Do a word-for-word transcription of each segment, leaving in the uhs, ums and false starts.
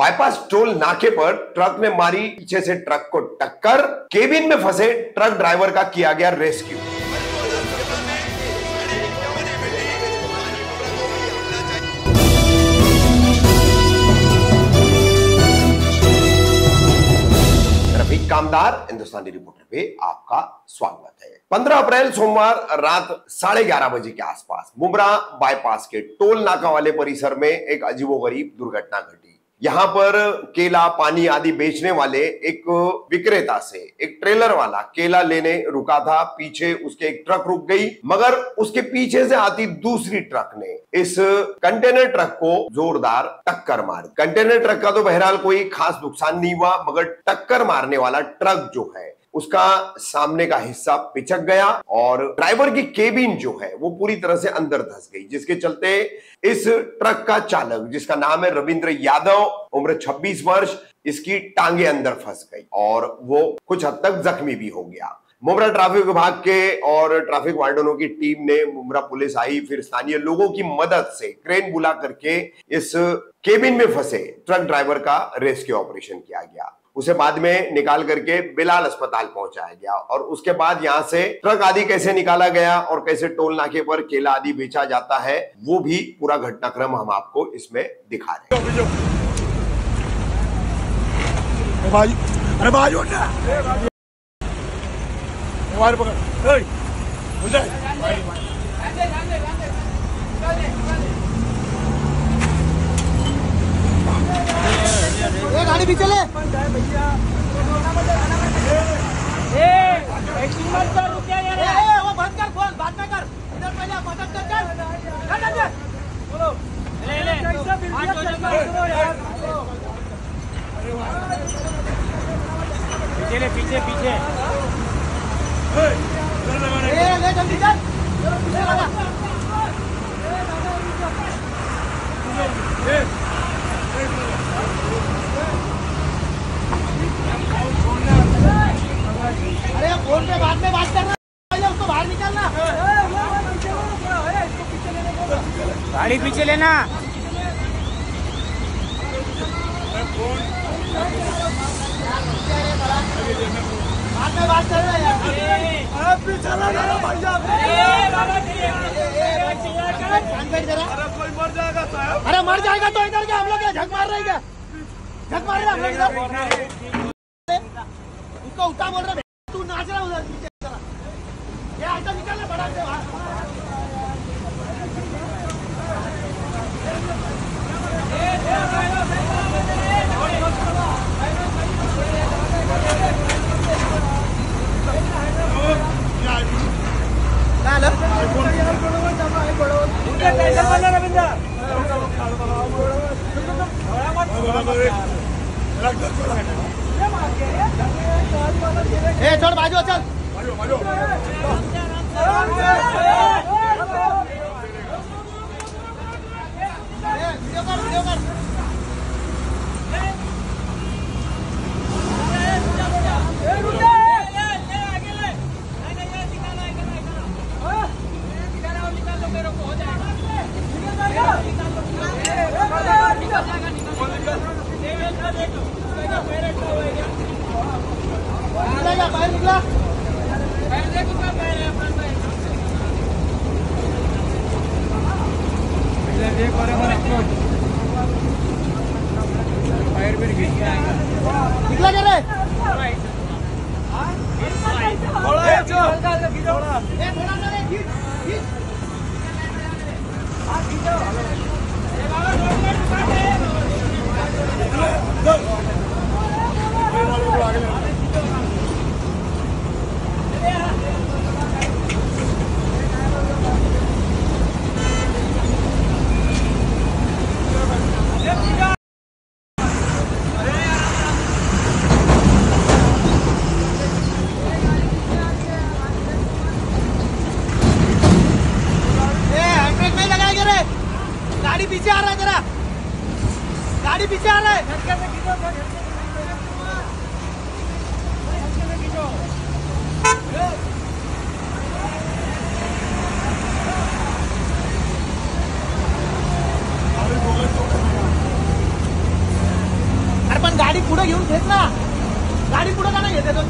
Bypass toll नाके पर truck ने मारी पीछे से ट्रक को टक्कर, केबिन में फंसे ट्रक ड्राइवर का किया गया रेस्क्यू। रफीक कामदार, हिंदुस्तानी रिपोर्टर पे आपका स्वागत है। पंद्रह अप्रैल सोमवार रात साढ़े ग्यारह बजे के आसपास मुंब्रा बाईपास के टोल नाका वाले परिसर में एक अजीबोगरीब दुर्घटना घटी। यहाँ पर केला पानी आदि बेचने वाले एक विक्रेता से एक ट्रेलर वाला केला लेने रुका था। पीछे उसके एक ट्रक रुक गई, मगर उसके पीछे से आती दूसरी ट्रक ने इस कंटेनर ट्रक को जोरदार टक्कर मारी। कंटेनर ट्रक का तो बहरहाल कोई खास नुकसान नहीं हुआ, मगर टक्कर मारने वाला ट्रक जो है उसका सामने का हिस्सा पिचक गया और ड्राइवर की केबिन जो है वो पूरी तरह से अंदर धंस गई, जिसके चलते इस ट्रक का चालक, जिसका नाम है रविंद्र यादव, उम्र छब्बीस वर्ष, इसकी टांगे अंदर फंस गई और वो कुछ हद तक जख्मी भी हो गया। मुंब्रा ट्रैफिक विभाग के और ट्रैफिक वार्डनों की टीम ने, मुंब्रा पुलिस आई, फिर स्थानीय लोगों की मदद से क्रेन बुला करके इस केबिन में फंसे ट्रक ड्राइवर का रेस्क्यू ऑपरेशन किया गया। उसे बाद में निकाल करके बिलाल अस्पताल पहुंचाया गया और उसके बाद यहाँ से ट्रक आदि कैसे निकाला गया और कैसे टोल नाके पर केला आदि बेचा जाता है वो भी पूरा घटनाक्रम हम आपको इसमें दिखा रहे हैं। भैया वो बंद कर, फोन बाद में कर, इधर पहले मदद कर कर बोलो ले ले यार, पीछे पीछे ए ले जल्दी चल, पीछे लगा ए फोन पे बाद में बात करना, पहले उसको बाहर निकालना, गाड़ी पीछे लेना। बाद में बात करना यार, पीछे लगाना भैया, अरे मर जाएगा तो इधर के हम लोग झक मार रहे हैं, झक मार रहे हैं हम लोग, उसको उठा बोल रहे, तू नाच रहा उधर पीछे चला, ये आटा निकालना बड़ा से बाहर। हेलो आईफोन यार बोलो भाई बोलो उनका कैसा बना रविंद्र बड़ा मत रख दो थोड़ा ए छोड़ बाजू चल बाजू बाजू पण गाडी पुढे घेऊन घेत ना, गाडी पुढे का नाही घेत?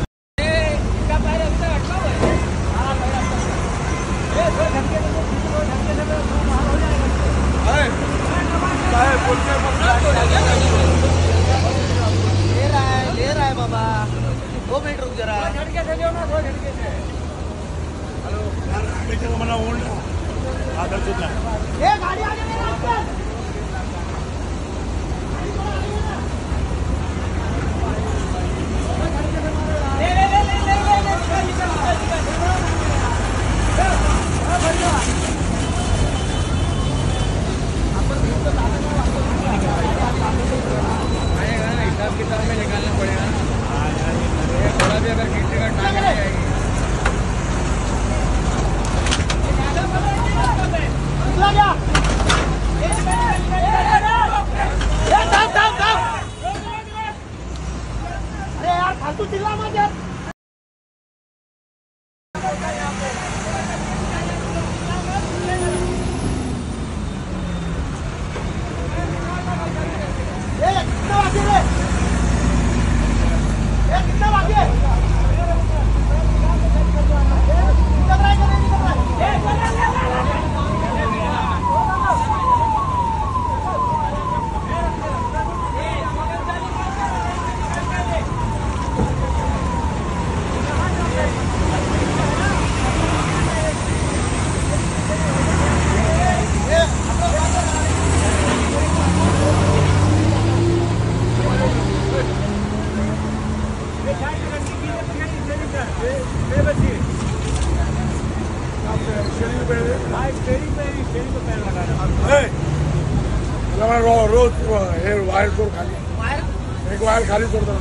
खाली छोड़ दो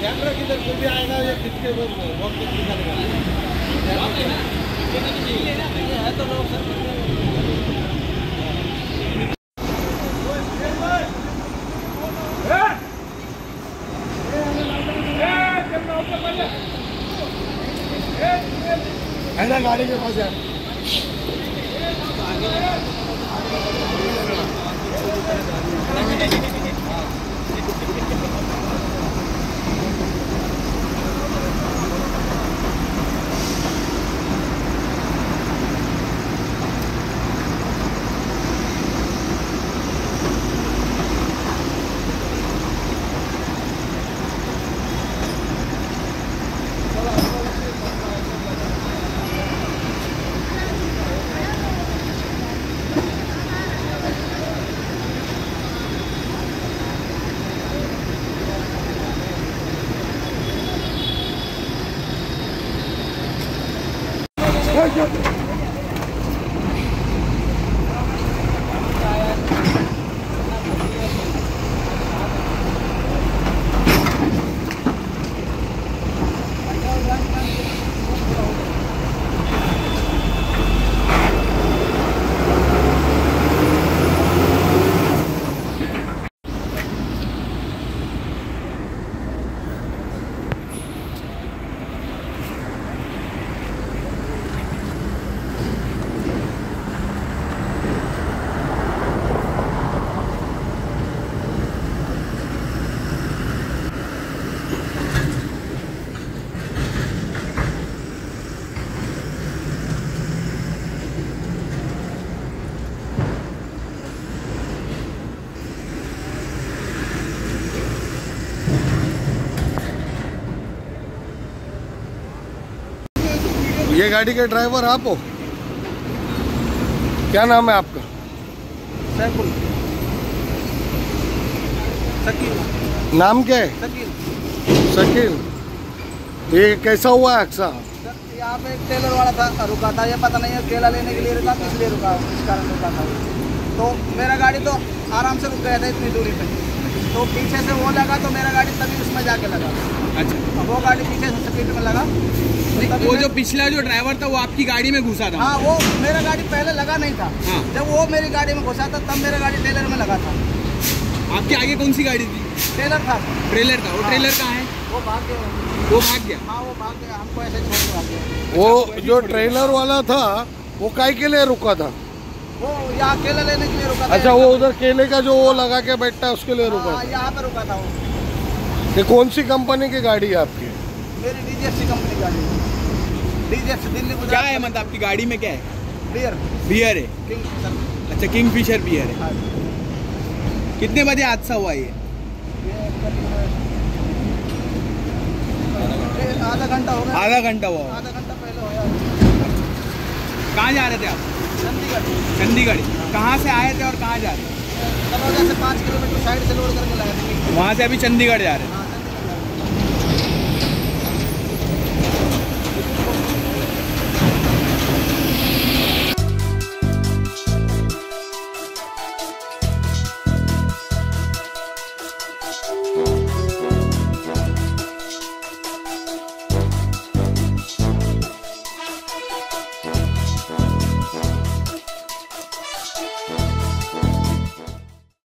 कैमरा किधर खुद भी आएगा या किसके वक्त किधर है तो लोग है ना गाड़ी के पास है ये गाड़ी के ड्राइवर आप हो? क्या नाम है आपका? सैफुल। शकील। नाम क्या है? शकील। शकील, ये कैसा हुआ हादसा? यहाँ पे एक टेलर वाला था, रुका था, ये पता नहीं है केला लेने के लिए रुका, किस लिए रुका, किस कारण रुका था। तो मेरा गाड़ी तो आराम से रुक गया था इतनी दूरी पे, तो पीछे से वो लगा तो मेरा गाड़ी तभी उसमें जाके लगा। अच्छा, वो गाड़ी पीछे से स्पीड में लगा। वो जो पिछला जो ड्राइवर था वो आपकी गाड़ी में घुसा था? हाँ, वो मेरा गाड़ी पहले लगा नहीं था। हाँ। जब वो मेरी गाड़ी में घुसा था तब मेरा गाड़ी ट्रेलर में लगा था। आपके आगे कौन सी गाड़ी थी? ट्रेलर था। ट्रेलर था, वो ट्रेलर कहाँ है? वो भाग गया। वो भाग गया? हाँ, वो भाग गया, हमको ऐसे छोड़ के भाग गया। वो जो ट्रेलर वाला था वो काहे के लिए रुका था? वो यहाँ केला लेने के लिए रुका था। अच्छा, वो उधर केले का जो वो लगा के बैठता है उसके लिए रुका? यहाँ पे रुका था वो। ये कौन सी कंपनी की गाड़ी है आपकी? मेरी D G F C company की गाड़ी है। D G F C Delhi. क्या है मतलब आपकी गाड़ी में क्या है? बियर। बियर है? Kingfisher. अच्छा, किंग फिशर बियर है। कितने बजे हादसा हुआ ये? आधा घंटा हो गया। आधा घंटा हुआ? आधा घंटा पहले हुआ। कहाँ जा रहे थे आप? चंडीगढ़। चंडीगढ़। कहाँ से आए थे और कहाँ जा रहे थे? से पाँच किलोमीटर साइड से लोड करके लाए थे। वहाँ से अभी चंडीगढ़ जा रहे हैं।